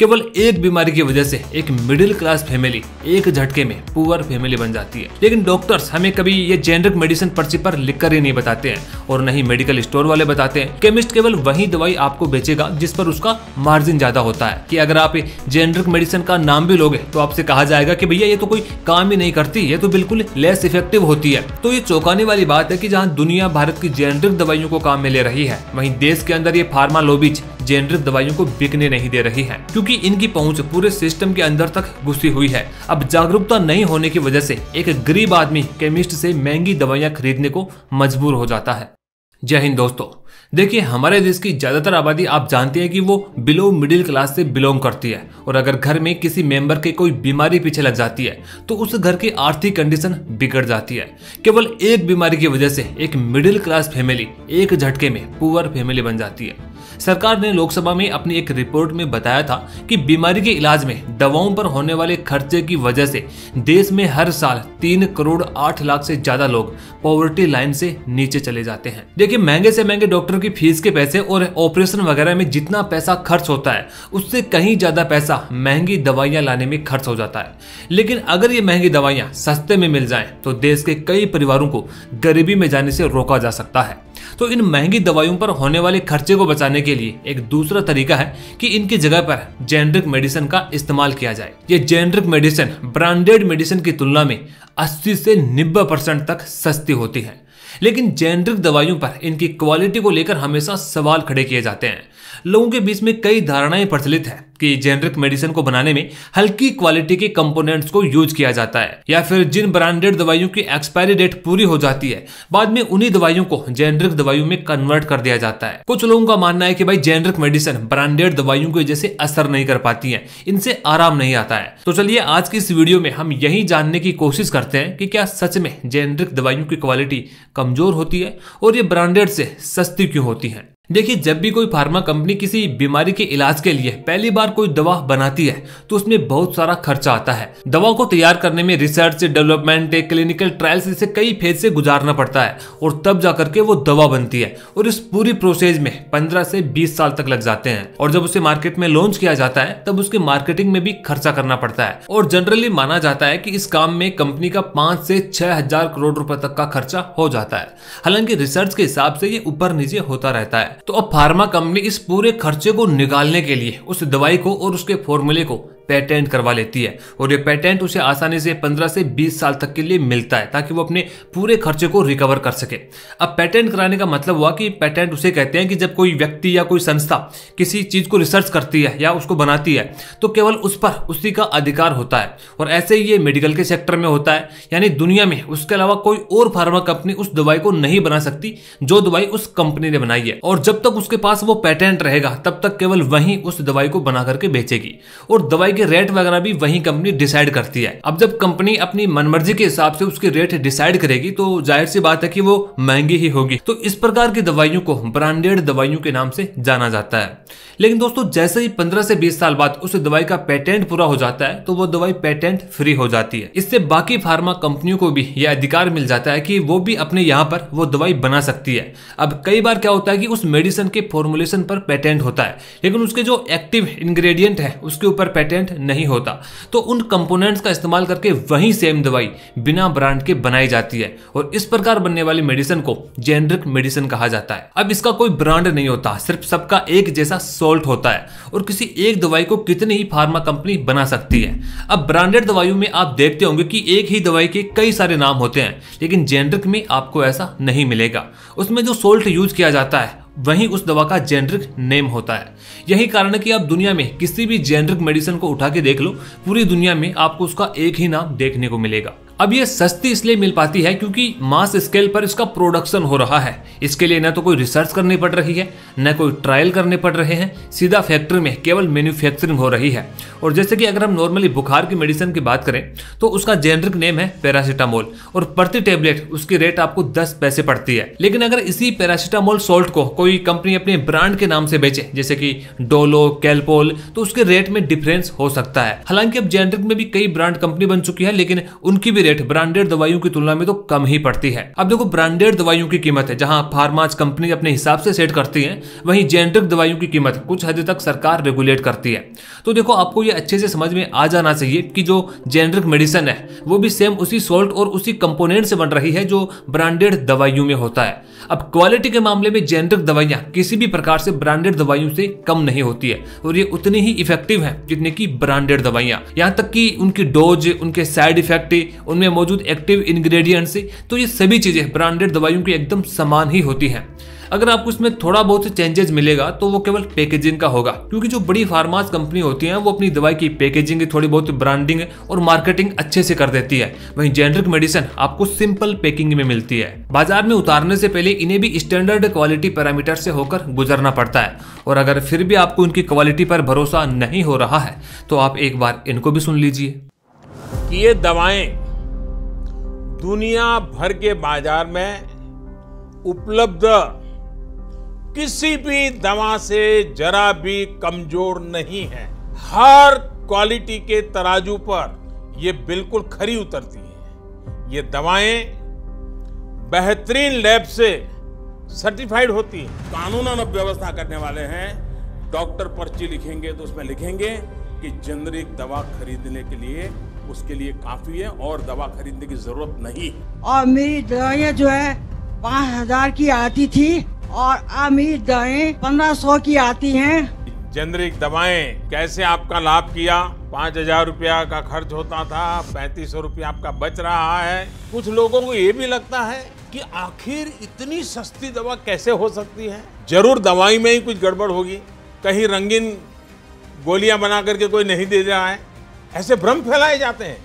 केवल एक बीमारी की वजह से एक मिडिल क्लास फैमिली एक झटके में पुअर फैमिली बन जाती है। लेकिन डॉक्टर्स हमें कभी ये जेनरिक मेडिसिन पर्ची पर लिखकर ही नहीं बताते हैं और न ही मेडिकल स्टोर वाले बताते हैं। केमिस्ट केवल वही दवाई आपको बेचेगा जिस पर उसका मार्जिन ज्यादा होता है कि अगर आप जेनरिक मेडिसिन का नाम भी लोगे तो आपसे कहा जाएगा कि भैया ये तो कोई काम ही नहीं करती, ये तो बिल्कुल लेस इफेक्टिव होती है। तो ये चौंकाने वाली बात है कि जहां दुनिया भारत की जेनरिक दवाइयों को काम में ले रही है, वहीं देश के अंदर ये फार्मा लॉबीज जेनरिक दवाइयों को बिकने नहीं दे रही है क्योंकि इनकी पहुंच पूरे सिस्टम के अंदर तक घुसी हुई है। अब जागरूकता नहीं होने की वजह से एक गरीब आदमी केमिस्ट से महंगी दवाइयां खरीदने को मजबूर हो जाता है। जय हिंद दोस्तों। देखिए, हमारे देश की ज्यादातर आबादी आप जानते हैं कि वो बिलो मिडिल क्लास से बिलोंग करती है और अगर घर में किसी मेंबर के कोई बीमारी पीछे लग जाती है तो उस घर की आर्थिक कंडीशन बिगड़ जाती है। केवल एक बीमारी की वजह से एक मिडिल क्लास फैमिली एक झटके में पुअर फैमिली बन जाती है। सरकार ने लोकसभा में अपनी एक रिपोर्ट में बताया था कि बीमारी के इलाज में दवाओं पर होने वाले खर्चे की वजह से देश में हर साल 3 करोड़ 8 लाख से ज्यादा लोग पॉवर्टी लाइन से नीचे चले जाते हैं। देखिए, महंगे से महंगे डॉक्टर की फीस के पैसे और ऑपरेशन वगैरह में जितना पैसा खर्च होता है उससे कहीं ज्यादा पैसा महंगी दवाइयां लाने में खर्च हो जाता है। लेकिन अगर ये महंगी दवाइयां सस्ते में मिल जाएं तो देश के कई परिवारों को गरीबी में जाने से रोका जा सकता है। तो इन महंगी दवाइयों पर होने वाले खर्चे को बचाने के लिए एक दूसरा तरीका है कि इनकी जगह पर जेनरिक मेडिसिन का इस्तेमाल किया जाए। ये जेनरिक मेडिसिन ब्रांडेड मेडिसिन की तुलना में 80 से 90% तक सस्ती होती है। लेकिन जेनरिक दवाइयों पर इनकी क्वालिटी को लेकर हमेशा सवाल खड़े किए जाते हैं। लोगों के बीच में कई धारणाएं प्रचलित है कि जेनरिक मेडिसिन को बनाने में हल्की क्वालिटी के कंपोनेंट्स को यूज किया जाता है या फिर जिन ब्रांडेड दवाइयों की एक्सपायरी डेट पूरी हो जाती है बाद में उन्हीं दवाइयों को जेनरिक दवाइयों में कन्वर्ट कर दिया जाता है। कुछ लोगों का मानना है कि भाई जेनरिक मेडिसिन ब्रांडेड दवाइयों के जैसे असर नहीं कर पाती है, इनसे आराम नहीं आता है। तो चलिए, आज की इस वीडियो में हम यही जानने की कोशिश करते हैं कि क्या सच में जेनरिक दवाइयों की क्वालिटी कमजोर होती है और ये ब्रांडेड से सस्ती क्यों होती है। देखिए, जब भी कोई फार्मा कंपनी किसी बीमारी के इलाज के लिए पहली बार कोई दवा बनाती है तो उसमें बहुत सारा खर्चा आता है। दवा को तैयार करने में रिसर्च, डेवलपमेंट, क्लिनिकल ट्रायल्स जैसे कई फेज से गुजारना पड़ता है और तब जा करके वो दवा बनती है और इस पूरी प्रोसेस में 15 से 20 साल तक लग जाते हैं। और जब उसे मार्केट में लॉन्च किया जाता है तब उसके मार्केटिंग में भी खर्चा करना पड़ता है और जनरली माना जाता है कि इस काम में कंपनी का 5 से 6 हजार करोड़ रुपए तक का खर्चा हो जाता है। हालांकि रिसर्च के हिसाब से ये ऊपर नीचे होता रहता है। तो अब फार्मा कंपनी इस पूरे खर्चे को निकालने के लिए उस दवाई को और उसके फॉर्मूले को पेटेंट करवा लेती है और ये पेटेंट उसे आसानी से 15 से 20 साल तक के लिए मिलता है ताकि वो अपने पूरे खर्चे को रिकवर कर सके। अब पेटेंट कराने का मतलब हुआ कि पेटेंट उसे कहते हैं कि जब कोई व्यक्ति या कोई संस्था किसी चीज को रिसर्च करती है या उसको बनाती है तो केवल उस पर उसी का अधिकार होता है और ऐसे ही ये मेडिकल के सेक्टर में होता है। यानी दुनिया में उसके अलावा कोई और फार्मा कंपनी उस दवाई को नहीं बना सकती जो दवाई उस कंपनी ने बनाई है और जब तक उसके पास वो पेटेंट रहेगा तब तक केवल वही उस दवाई को बना करके बेचेगी और दवाई रेट वगैरह भी वही कंपनी डिसाइड करती है। अब जब कंपनी अपनी मनमर्जी के हिसाब से उसके रेट डिसाइड करेगी तो जाहिर सी बात है कि वो महंगी ही होगी। तो इस प्रकार की दवाइयों को ब्रांडेड दवाइयों के नाम से जाना जाता है। लेकिन दोस्तों, जैसे ही 15 से 20 साल बाद उस दवाई का पेटेंट पूरा हो जाता है तो वो दवाई पेटेंट फ्री हो जाती है। इससे बाकी फार्मा कंपनियों को भी यह अधिकार मिल जाता है कि वो भी अपने यहाँ पर वो दवाई बना सकती है। अब कई बार क्या होता है कि उस मेडिसिन के फॉर्मुलेशन पर पेटेंट होता है लेकिन उसके जो एक्टिव इंग्रेडिएंट है उसके ऊपर पेटेंट नहीं होता, तो उन कंपोनेंट्स का इस्तेमाल करके वही सेम दवाई बिना ब्रांड के बनाई जाती है और इस प्रकार बनने वाली मेडिसिन को जेनरिक मेडिसिन कहा जाता है। अब इसका कोई ब्रांड नहीं होता, सिर्फ सबका एक जैसा सॉल्ट होता है और किसी एक दवाई को कितनी ही फार्मा कंपनी बना सकती है। अब ब्रांडेड दवाइयों में आप देखते होंगे कि एक ही दवाई के कई सारे नाम होते हैं लेकिन जेनरिक में आपको ऐसा नहीं मिलेगा। उसमें जो सॉल्ट यूज किया जाता है वहीं उस दवा का जेनरिक नेम होता है। यही कारण है कि आप दुनिया में किसी भी जेनरिक मेडिसिन को उठा के देख लो, पूरी दुनिया में आपको उसका एक ही नाम देखने को मिलेगा। अब ये सस्ती इसलिए मिल पाती है क्योंकि मास स्केल पर इसका प्रोडक्शन हो रहा है। इसके लिए ना तो कोई रिसर्च करनी पड़ रही है, न कोई ट्रायल करने पड़ रहे हैं, सीधा फैक्ट्री में केवल मैन्युफैक्चरिंग हो रही है। और जैसे कि अगर हम नॉर्मली बुखार की मेडिसिन की बात करें तो उसका जेनरिक नेम है पैरासीटामोल और प्रति टेबलेट उसकी रेट आपको 10 पैसे पड़ती है। लेकिन अगर इसी पैरासीटामोल सॉल्ट को कोई कंपनी अपने ब्रांड के नाम से बेचे जैसे कि डोलो, कैल्पोल, तो उसके रेट में डिफरेंस हो सकता है। हालांकि अब जेनरिक में भी कई ब्रांड कंपनी बन चुकी है लेकिन उनकी भी रेट ब्रांडेड दवाइयों की तुलना में तो कम ही पड़ती है। अब देखो ब्रांडेड दवाइयों की कीमत है जहां फार्माज कंपनी अपने हिसाब से सेट करती है, वहीं जेनेरिक दवाइयों की कीमत कुछ हद तक सरकार रेगुलेट करती है। तो देखो आपको ये अच्छे से समझ में आ जाना चाहिए कि जो जेनेरिक मेडिसिन है वो भी सेम उसी सॉल्ट और उसी कंपोनेंट से बन रही है जो ब्रांडेड दवाइयों में होता है। अब क्वालिटी के मामले में जेनेरिक दवाइयां किसी भी प्रकार से ब्रांडेड दवाइयों से कम नहीं होती है और ये उतनी ही इफेक्टिव है जितने की ब्रांडेड दवाइयां, यहां तक कि उनकी डोज, उनके साइड इफेक्ट, उनमें मौजूद एक्टिव इंग्रेडिएंट्स, तो ये सभी चीजें ब्रांडेड दवाइयों की एकदम समान ही होती हैं। अगर आपको इसमें थोड़ा बहुत चेंजेस मिलेगा तो वो केवल पैकेजिंग का होगा, क्योंकि जो बड़ी फार्माज कंपनी होती हैं वो अपनी दवाई की पैकेजिंग, थोड़ी बहुत ब्रांडिंग और मार्केटिंग अच्छे से कर देती है, वहीं जेनेरिक मेडिसिन आपको सिंपल पैकिंग में मिलती है। बाजार में उतारने से पहले इन्हें भी स्टैंडर्ड क्वालिटी पैरामीटर से होकर गुजरना पड़ता है, और अगर फिर भी आपको इनकी क्वालिटी पर भरोसा नहीं हो रहा है तो आप एक बार इनको भी सुन लीजिए। ये दवाएं दुनिया भर के बाजार में उपलब्ध किसी भी दवा से जरा भी कमजोर नहीं है। हर क्वालिटी के तराजू पर ये बिल्कुल खरी उतरती है। ये दवाएं बेहतरीन लैब से सर्टिफाइड होती है। कानूनन व्यवस्था करने वाले हैं, डॉक्टर पर्ची लिखेंगे तो उसमें लिखेंगे कि जेनेरिक दवा खरीदने के लिए उसके लिए काफी है और दवा खरीदने की जरूरत नहीं। और मेरी दवाएं जो है 5000 की आती थी और अब मेरी दवाएं 1500 की आती हैं। जेनेरिक दवाएं कैसे आपका लाभ किया, 5000 रुपया का खर्च होता था, 3500 रुपया आपका बच रहा है। कुछ लोगों को ये भी लगता है कि आखिर इतनी सस्ती दवा कैसे हो सकती है, जरूर दवाई में ही कुछ गड़बड़ होगी, कहीं रंगीन गोलियां बना करके कोई नहीं दे रहा है, ऐसे भ्रम फैलाए जाते हैं।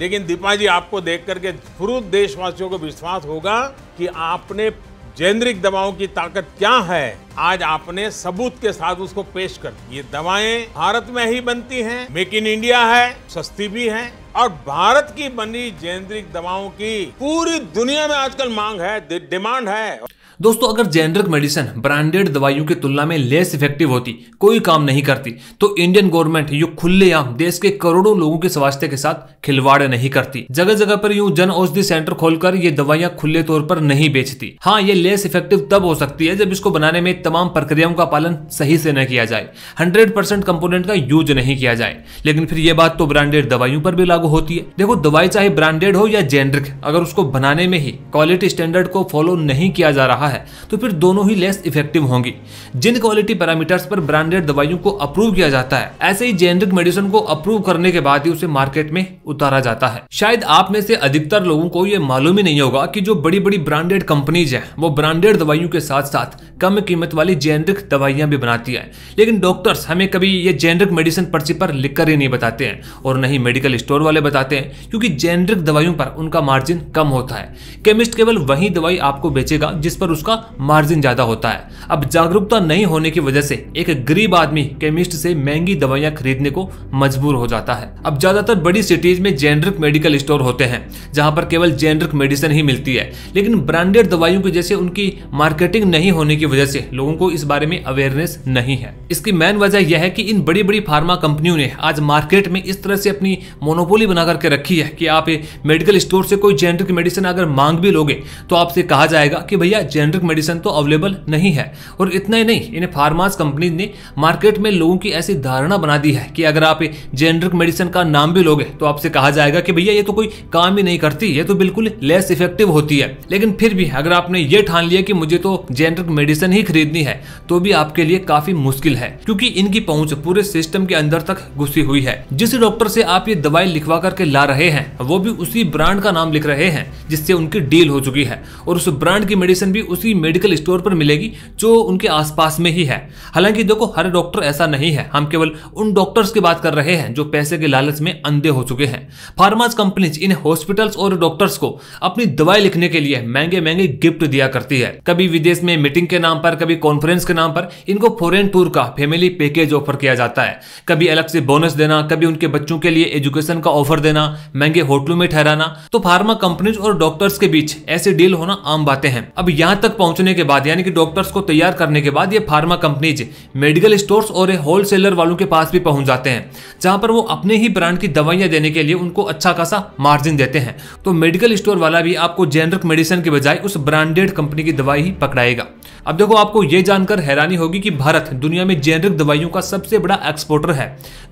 लेकिन दीपा जी आपको देख करके पूरे देशवासियों को विश्वास होगा कि आपने जेनेरिक दवाओं की ताकत क्या है, आज आपने सबूत के साथ उसको पेश कर। ये दवाएं भारत में ही बनती हैं, मेक इन इंडिया है, सस्ती भी है और भारत की बनी जेनेरिक दवाओं की पूरी दुनिया में आजकल मांग है, डिमांड है। दोस्तों अगर जेनेरिक मेडिसिन ब्रांडेड दवाइयों की तुलना में लेस इफेक्टिव होती, कोई काम नहीं करती, तो इंडियन गवर्नमेंट यूं खुलेआम देश के करोड़ों लोगों के स्वास्थ्य के साथ खिलवाड़ नहीं करती। जगह जगह पर यूं जन औषधि सेंटर खोलकर ये दवाइयां खुले तौर पर नहीं बेचती। हाँ, ये लेस इफेक्टिव तब हो सकती है जब इसको बनाने में तमाम प्रक्रियाओं का पालन सही से न किया जाए, 100% कंपोनेंट का यूज नहीं किया जाए। लेकिन फिर ये बात तो ब्रांडेड दवाइयों पर भी लागू होती है। देखो दवाई चाहे ब्रांडेड हो या जेनेरिक, अगर उसको बनाने में ही क्वालिटी स्टैंडर्ड को फॉलो नहीं किया जा रहा है तो फिर दोनों ही लेस इफेक्टिव होंगी। जिन क्वालिटी पैरामीटर्स पर ब्रांडेड दवाइयों को अप्रूव किया जाता है, ऐसे ही जेनेरिक मेडिसिन को अप्रूव करने के बाद ही उसे मार्केट में उतारा जाता है। शायद आप में से अधिकतर लोगों को यह मालूम ही नहीं होगा कि जो बड़ी बड़ी ब्रांडेड कंपनीज हैं वो ब्रांडेड दवाइयों के साथ साथ कम कीमत वाली जेनेरिक दवाइयां भी बनाती है। लेकिन डॉक्टर्स हमें कभी ये जेनेरिक मेडिसिन पर्ची पर लिखकर ही नहीं बताते हैं और न ही मेडिकल स्टोर वाले बताते हैं, क्योंकि जेनेरिक दवाइयों पर उनका मार्जिन कम होता है। केमिस्ट केवल वही दवाई आपको बेचेगा जिस पर उसका मार्जिन ज्यादा होता है। अब जागरूकता नहीं होने की वजह से एक गरीब आदमी केमिस्ट से महंगी दवाइयां खरीदने को मजबूर हो जाता है। अब ज्यादातर बड़ी सिटीज में जेनेरिक मेडिकल स्टोर होते हैं जहां पर केवल जेनेरिक मेडिसिन ही मिलती है, लेकिन ब्रांडेड दवाइयों की जैसे उनकी मार्केटिंग नहीं होने की वजह से लोगों को इस बारे में अवेयरनेस नहीं है। इसकी मेन वजह यह है कि इन बड़ी बड़ी फार्मा कंपनियों ने आज मार्केट में इस तरह से अपनी मोनोपोली बना करके रखी है कि आप मेडिकल स्टोर से कोई जेनेरिक मेडिसिन अगर मांग भी लोगे तो आपसे कहा जाएगा कि भैया जेनेरिक मेडिसिन तो अवेलेबल नहीं है। और इतना ही नहीं, इन फार्मास कंपनी ने मार्केट में लोगों की ऐसी धारणा बना दी है कि अगर आप जेनेरिक मेडिसिन का नाम भी लोगे तो आपसे कहा जाएगा कि भैया ये तो कोई काम ही नहीं करती, ये तो बिल्कुल लेस इफेक्टिव होती है। लेकिन फिर भी अगर आपने ये ठान लिया कि मुझे तो जेनेरिक मेडिसिन ही खरीदनी है तो भी आपके लिए काफी मुश्किल है, क्योंकि इनकी पहुंच पूरे सिस्टम के अंदर तक घुसी हुई है। जिस डॉक्टर से आप ये दवाई लिखवा करके ला रहे हैं वो भी उसी ब्रांड का नाम लिख रहे हैं जिससे उनकी डील हो चुकी है, और उस ब्रांड की मेडिसिन भी उसी मेडिकल स्टोर पर मिलेगी जो उनके आसपास में ही है। हालांकि देखो हर डॉक्टर ऐसा नहीं है, हम केवल उन डॉक्टर्स की बात कर रहे हैं जो पैसे के लालच में अंधे हो चुके हैं। फार्मास कंपनीज इन हॉस्पिटल्स और डॉक्टर्स को अपनी दवाई लिखने के लिए महंगे महंगे गिफ्ट दिया करती है। कभी विदेश में मीटिंग के नाम पर, कभी कॉन्फ्रेंस के नाम पर इनको फॉरेन टूर का फैमिली पैकेज ऑफर किया जाता है, कभी अलग से बोनस देना, कभी उनके बच्चों के लिए एजुकेशन का ऑफर देना, महंगे होटलों में ठहराना। तो फार्मा कंपनीज और डॉक्टर्स के बीच ऐसे डील होना आम बातें हैं। अब यहाँ तक पहुंचने के बाद यानी कि डॉक्टर्स को तैयार करने के बाद ये फार्मा कंपनीज मेडिकल स्टोर्स और होलसेलर वालों के पास भी पहुंच जाते हैं, जहां पर वो अपने ही ब्रांड की दवाइयां देने के लिए उनको अच्छा खासा मार्जिन देते हैं। तो मेडिकल स्टोर वाला भी आपको जेनरिक मेडिसिन के बजाय उस ब्रांडेड कंपनी की दवाई ही पकड़ाएगा। अब देखो, आपको ये जानकर हैरानी होगी कि भारत दुनिया में जेनरिक दवाइयों का सबसे बड़ा एक्सपोर्टर है।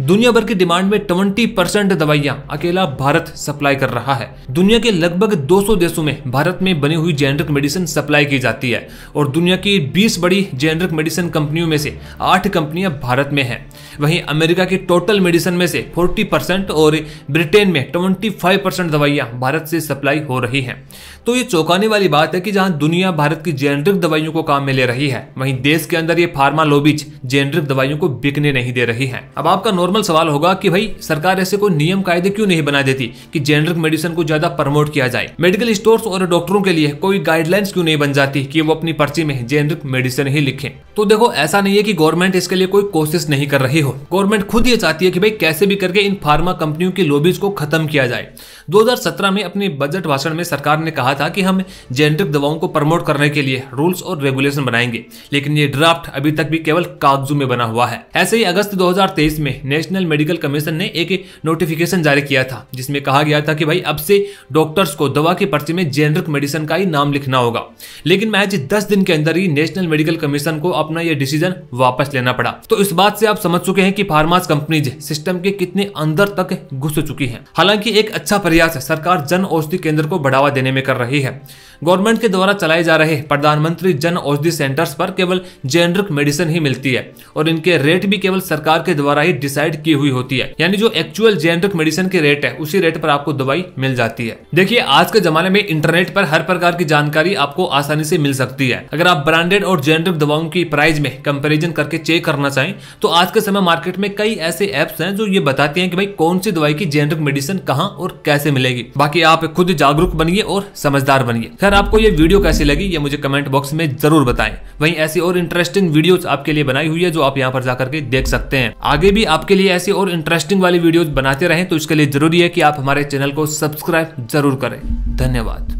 दुनिया भर की डिमांड में 20% दवाइयां अकेला भारत सप्लाई कर रहा है। दुनिया के लगभग 200 देशों में भारत में बनी हुई जेनरिक मेडिसिन सप्लाई की जाती है और दुनिया की 20 बड़ी जेनरिक मेडिसिन कंपनियों में से 8 कंपनियां भारत में हैं। वहीं अमेरिका की टोटल मेडिसिन में से 40% और ब्रिटेन में 25% दवाइयां भारत से सप्लाई हो रही हैं। तो ये चौंकाने वाली बात है कि जहां दुनिया भारत की जेनरिक दवाइयों को काम में ले रही है, वहीं देश के अंदर ये फार्मा लॉबीज जेनरिक दवाइयों को बिकने नहीं दे रही है। अब आपका नॉर्मल सवाल होगा कि भाई सरकार ऐसे कोई नियम कायदे क्यों नहीं बना देती कि जेनरिक मेडिसिन को ज्यादा प्रमोट किया जाए? मेडिकल स्टोर्स और डॉक्टरों के लिए कोई गाइडलाइंस क्यों नहीं बन जाती कि वो अपनी पर्ची में जेनरिक मेडिसिन ही लिखें? तो देखो, ऐसा नहीं है कि गवर्नमेंट इसके लिए कोई कोशिश नहीं कर रही हो। गवर्नमेंट खुद ये चाहती है कि भाई कैसे भी करके इन फार्मा कंपनियों की लॉबीज को खत्म किया जाए। 2017 में अपने बजट भाषण में सरकार ने कहा था कि हम जेनरिक दवाओं को प्रमोट करने के लिए रूल्स और रेगुलेशन बनाएंगे, लेकिन ये ड्राफ्ट अभी तक भी केवल कागजों में बना हुआ है। ऐसे ही अगस्त 2023 में नेशनल मेडिकल कमीशन ने एक नोटिफिकेशन जारी किया था, जिसमें कहा गया था कि भाई अब से डॉक्टर्स को दवा के पर्ची में जेनरिक मेडिसिन का ही नाम लिखना होगा। लेकिन महज 10 दिन के अंदर ही नेशनल मेडिकल कमीशन को अपना यह डिसीजन वापस लेना पड़ा। तो इस बात से आप समझ चुके हैं कि फार्मास कंपनीज सिस्टम के कितने अंदर तक घुस चुकी हैं। हालांकि एक अच्छा प्रयास सरकार जन औषधि केंद्र को बढ़ावा देने में कर रही है। गवर्नमेंट के द्वारा चलाए जा रहे प्रधानमंत्री जन औषधि सेंटर्स पर केवल जेनरिक मेडिसिन ही मिलती है और इनके रेट भी केवल सरकार के द्वारा ही डिसाइड की हुई होती है, यानी जो एक्चुअल जेनरिक मेडिसिन के रेट है उसी रेट पर आपको दवाई मिल जाती है। देखिए, आज के जमाने में इंटरनेट पर हर प्रकार की जानकारी आपको आसानी से मिल सकती है। अगर आप ब्रांडेड और जेनरिक दवाओं की प्राइस में कंपेरिजन करके चेक करना चाहें तो आज के समय मार्केट में कई ऐसे एप्स हैं जो ये बताती हैं कि भाई कौन सी दवाई की जेनरिक मेडिसिन कहां और कैसे मिलेगी। बाकी आप खुद जागरूक बनिए और समझदार बनिए। खैर, आपको ये वीडियो कैसी लगी ये मुझे कमेंट बॉक्स में जरूर बताएं। वहीं ऐसी और इंटरेस्टिंग वीडियोस आपके लिए बनाई हुई है जो आप यहाँ पर जाकर के देख सकते हैं। आगे भी आपके लिए ऐसी और इंटरेस्टिंग वाली वीडियोस बनाते रहें तो इसके लिए जरूरी है कि आप हमारे चैनल को सब्सक्राइब जरूर करें। धन्यवाद।